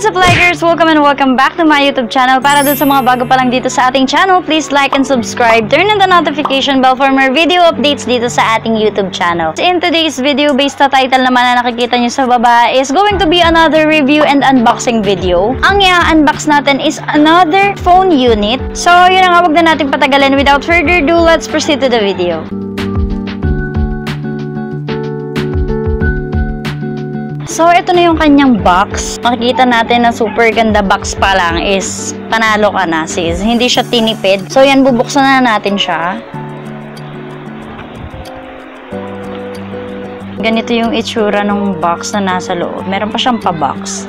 What's up, likers? Welcome back to my YouTube channel. Para dun sa mga bago pa lang dito sa ating channel, please like and subscribe. Turn on the notification bell for more video updates dito sa ating YouTube channel. In today's video, based sa title naman na nakikita nyo sa baba, is going to be another review and unboxing video. Ang i-unbox natin is another phone unit. So, yun na nga, wag na natin patagalin. Without further ado, let's proceed to the video. So, ito na yung kanyang box. Makikita natin na super ganda box pa lang is panalo ka na, sis. Hindi siya tinipid. So, yan, bubuksan na natin siya. Ganito yung itsura ng box na nasa loob. Meron pa siyang pa-box.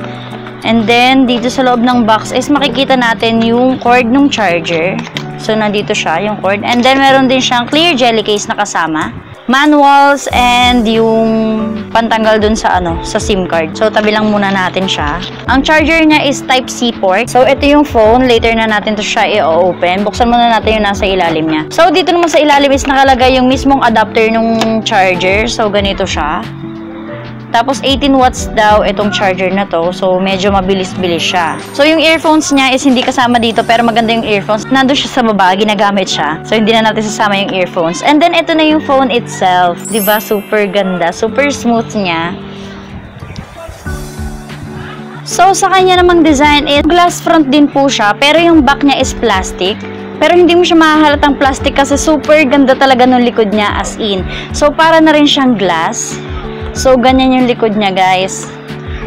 And then, dito sa loob ng box is makikita natin yung cord ng charger. So, nandito siya, yung cord. And then, meron din siyang clear jelly case na kasama. Manuals and yung pantanggal dun sa sa SIM card. So, tabi lang muna natin siya. Ang charger niya is type C port. So, ito yung phone. Later na natin to siya i-open. Buksan muna natin yung nasa ilalim niya. So, dito naman sa ilalim is nakalagay yung mismong adapter nung charger. So, ganito siya. Tapos, 18 watts daw itong charger na to. So, medyo mabilis-bilis siya. So, yung earphones niya is hindi kasama dito. Pero maganda yung earphones. Nandun siya sa baba. Ginagamit siya. So, hindi na natin sasama yung earphones. And then, ito na yung phone itself. Diba? Super ganda. Super smooth niya. So, sa kanya namang design is glass front din po siya. Pero yung back niya is plastic. Pero hindi mo siya mahahalatang plastic kasi super ganda talaga nung likod niya as in. So, para na rin siyang glass. So, ganyan yung likod niya, guys.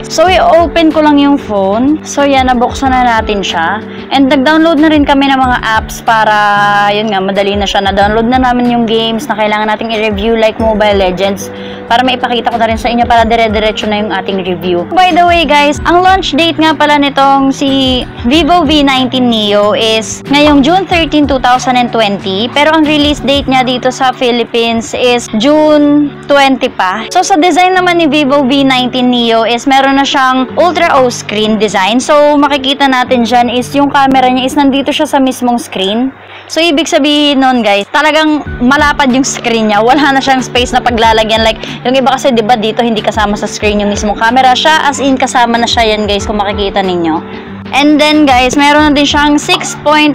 So, i-open ko lang yung phone. So, yan, nabuksan na natin siya. And nag-download na rin kami ng mga apps para, yun nga, madali na siya. Na-download na namin yung games na kailangan nating i-review like Mobile Legends para maipakita ko na rin sa inyo para dire-diretso na yung ating review. By the way, guys, ang launch date nga pala nitong si Vivo V19 Neo is ngayong June 13, 2020. Pero ang release date niya dito sa Philippines is June 20 pa. So, sa design naman ni Vivo V19 Neo is meron na siyang ultra-O screen design. So, makikita natin dyan is yung camera niya is nandito siya sa mismong screen. So, ibig sabihin nun, guys, talagang malapad yung screen niya. Wala na siyang space na paglalagyan. Like, yung iba kasi, diba, dito hindi kasama sa screen yung mismong camera. Siya, as in, kasama na siya yan, guys, kung makikita ninyo. And then, guys, meron na din siyang 6.44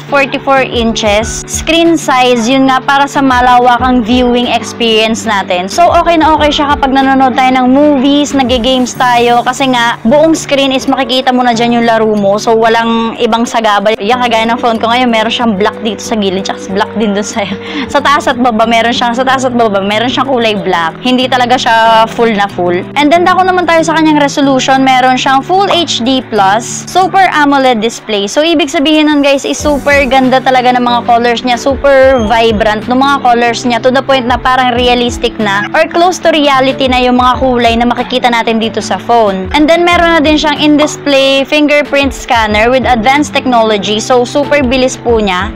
inches screen size. Yun nga, para sa malawakang viewing experience natin. So, okay na okay siya kapag nanonood tayo ng movies, nag-games tayo. Kasi nga, buong screen is makikita mo na dyan yung laro mo. So, walang ibang sagabal. Yan, kagaya ng phone ko ngayon, meron siyang black dito sa gilid. Tsaka black din doon sa taas at baba, meron siyang kulay black. Hindi talaga siya full na full. And then, dako naman tayo sa kanyang resolution. Meron siyang Full HD+, Super AMOLED display. So, ibig sabihin nun, guys, is super ganda talaga ng mga colors niya. Super vibrant ng mga colors niya to the point na parang realistic na or close to reality na yung mga kulay na makikita natin dito sa phone. And then, meron na din siyang in-display fingerprint scanner with advanced technology. So, super bilis po niya.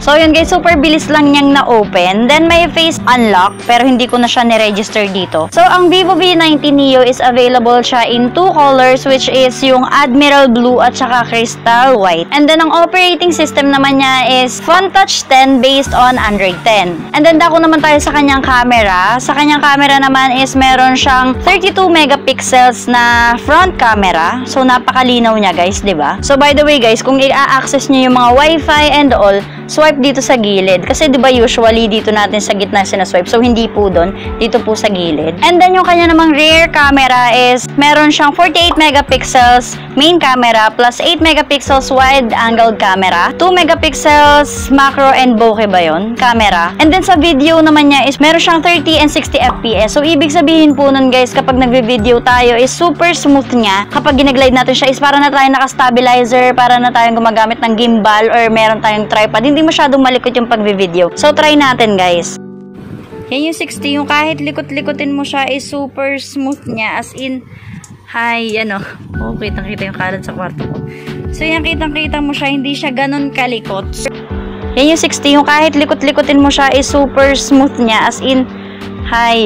So, yun guys, super bilis lang niyang na-open. Then, may face unlock, pero hindi ko na siya ni-register dito. So, ang Vivo V19 Neo is available siya in two colors, which is yung Admiral Blue at saka Crystal White. And then, ang operating system naman niya is Funtouch 10 based on Android 10. And then, dako naman tayo sa kanyang camera. Sa kanyang camera naman is meron siyang 32 megapixels na front camera. So, napakalinaw niya, guys, diba? So, by the way, guys, kung i-access niyo yung mga wifi and all, swipe dito sa gilid. Kasi diba usually dito natin sa gitna sinaswipe. So, hindi po dun. Dito po sa gilid. And then, yung kanya namang rear camera is meron siyang 48 megapixels main camera plus 8 megapixels wide-angled camera. 2 megapixels macro and bokeh ba yun? Camera. And then, sa video naman niya is meron siyang 30 and 60 FPS. So, ibig sabihin po nun, guys, kapag nagbe-video tayo is super smooth niya. Kapag ginaglide natin siya is para na tayo naka-stabilizer, para na tayong gumagamit ng gimbal or meron tayong tripod. Hindi masyadong malikot yung pagbi-video. So, try natin, guys. Yan yung 60. Yung kahit likot-likotin mo siya is super smooth niya. As in, hi, oh, kitang-kita yung kalat sa kwarto ko. So, yan, kitang-kita mo siya. Hindi siya ganun kalikot. Yan yung 60. Yung kahit likot-likotin mo siya is super smooth niya. As in, hi,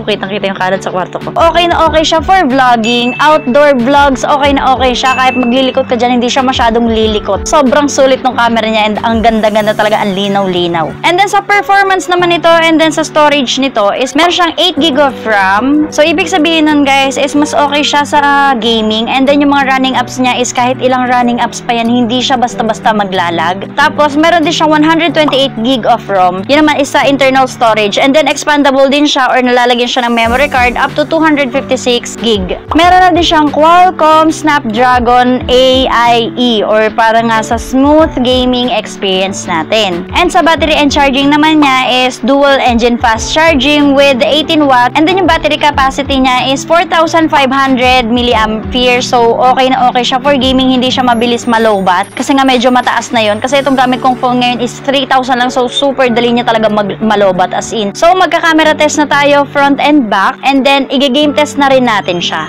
ko. Kitang-kita yung kalat sa kwarto ko. Okay na okay siya for vlogging, outdoor vlogs, okay na okay siya. Kahit maglilikot ka dyan, hindi siya masyadong lilikot. Sobrang sulit ng camera niya and ang ganda-ganda talaga, ang linaw-linaw. And then sa performance naman nito and then sa storage nito is meron siyang 8GB of RAM. So ibig sabihin nun guys is mas okay siya sa gaming, and then yung mga running apps niya is kahit ilang running apps pa yan, hindi siya basta-basta maglalag. Tapos meron din siyang 128GB of ROM. Yun naman is sa internal storage, and then expandable din siya or nalalagyan siya ng memory card up to 256GB. Meron na din siyang Qualcomm Snapdragon AIE or para nga sa smooth gaming experience natin. And sa battery and charging naman niya is dual engine fast charging with 18W, and then yung battery capacity niya is 4,500 mAh. So okay na okay siya for gaming, hindi siya mabilis malowbat kasi nga medyo mataas na yon. Kasi itong gamit kong phone ngayon is 3,000 lang, so super dali niya talaga malowbat as in. So magka-camera test na tayo front and back, and then i-game test na rin natin siya.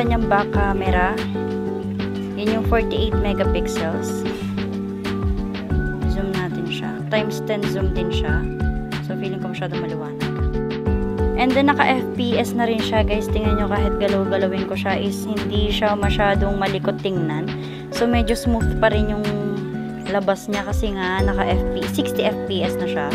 Kanyang back camera, yun yung 48 megapixels. Zoom natin siya, times 10 zoom din siya, so feeling ko masyado maliwanag. And then naka FPS na rin siya guys, tingnan nyo, kahit galaw-galawin ko siya is hindi siya masyadong malikot tingnan, so medyo smooth pa rin yung labas niya kasi nga naka FPS, 60 FPS na siya.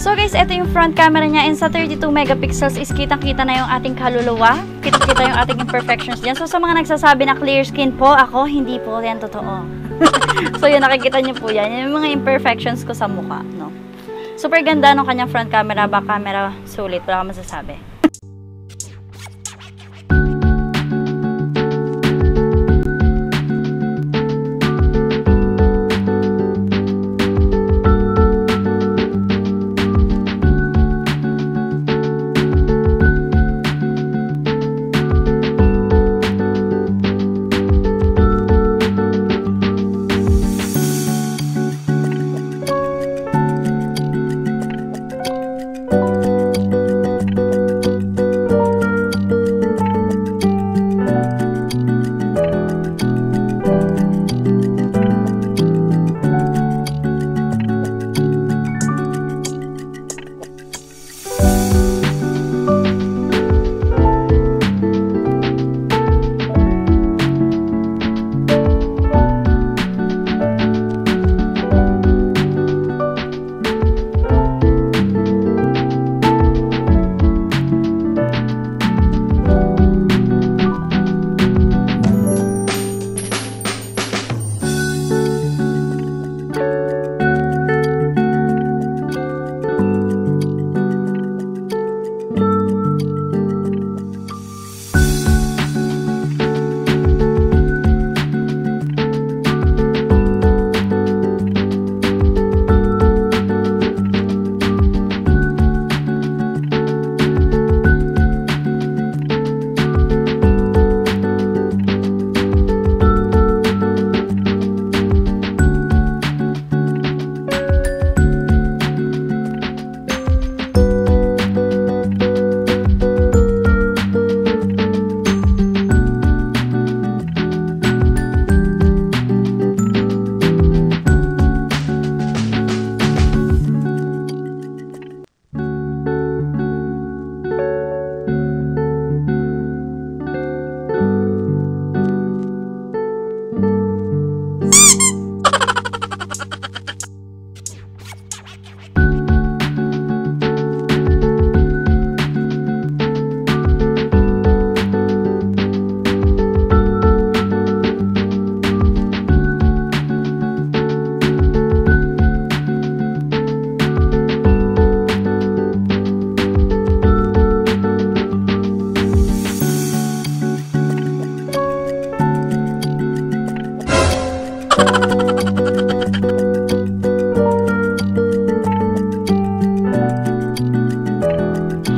So guys, ito yung front camera niya, and sa 32 megapixels is kitang-kita na yung ating kaluluwa. Kitang-kita yung ating imperfections dyan. So sa mga nagsasabi na clear skin po, ako hindi po yan totoo. So yun, nakikita niyo po yan. Yung mga imperfections ko sa mukha, no? Super ganda ng kanyang front camera, back camera, sulit. Wala akong masasabi.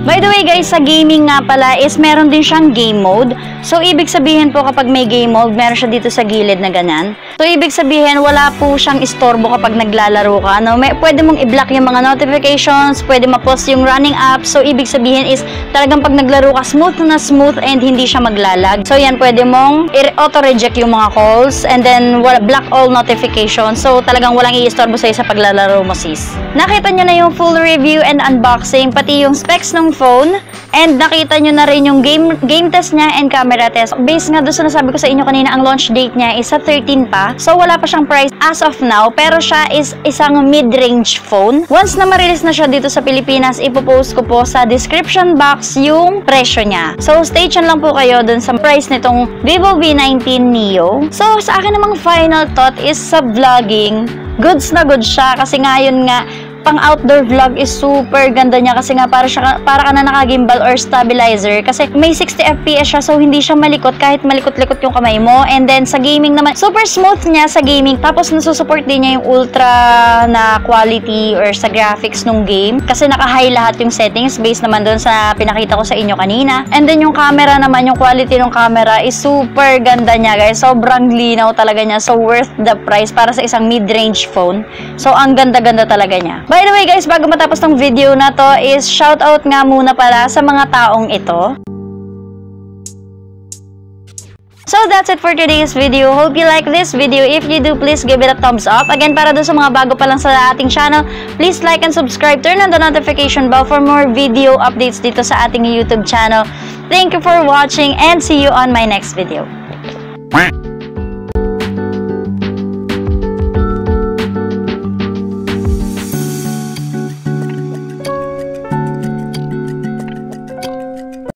By the way guys, sa gaming nga pala is meron din siyang game mode. So ibig sabihin po kapag may game mode, meron siya dito sa gilid na ganyan. So, ibig sabihin, wala po siyang istorbo kapag naglalaro ka. Ano? Pwede mong i-block yung mga notifications, pwede ma-pause yung running apps. So, ibig sabihin is, talagang pag naglaro ka, smooth na smooth and hindi siya maglalag. So, yan, pwede mong auto-reject yung mga calls and then block all notifications. So, talagang walang i-istorbo sa'yo sa paglalaro mo, sis. Nakita nyo na yung full review and unboxing, pati yung specs ng phone. And nakita nyo na rin yung game test niya and camera test. Based nga doon sa nasabi ko sa inyo kanina, ang launch date niya is sa 13 pa. So, wala pa siyang price as of now. Pero siya is isang mid-range phone. Once na ma-release na siya dito sa Pilipinas, ipopost ko po sa description box yung presyo niya. So, stay tuned lang po kayo doon sa price nitong Vivo V19 Neo. So, sa akin namang final thought is sa vlogging, goods na good siya. Kasi ngayon nga, pang outdoor vlog is super ganda niya kasi nga para ka na nakagimbal or stabilizer kasi may 60 FPS siya, so hindi siya malikot kahit malikot-likot yung kamay mo. And then sa gaming naman, super smooth niya sa gaming, tapos nasusupport din niya yung ultra na quality or sa graphics nung game kasi naka-high lahat yung settings based naman doon sa pinakita ko sa inyo kanina. And then yung camera naman, yung quality ng camera is super ganda niya, guys. Sobrang linaw talaga niya, so worth the price para sa isang mid-range phone. So ang ganda-ganda talaga niya. By the way, guys, bago matapos ng video na to is shoutout nga muna pala sa mga taong ito. So that's it for today's video. Hope you like this video. If you do, please give it a thumbs up. Again, para dun sa mga bago pa lang sa ating channel, please like and subscribe. Turn on the notification bell for more video updates dito sa ating YouTube channel. Thank you for watching and see you on my next video.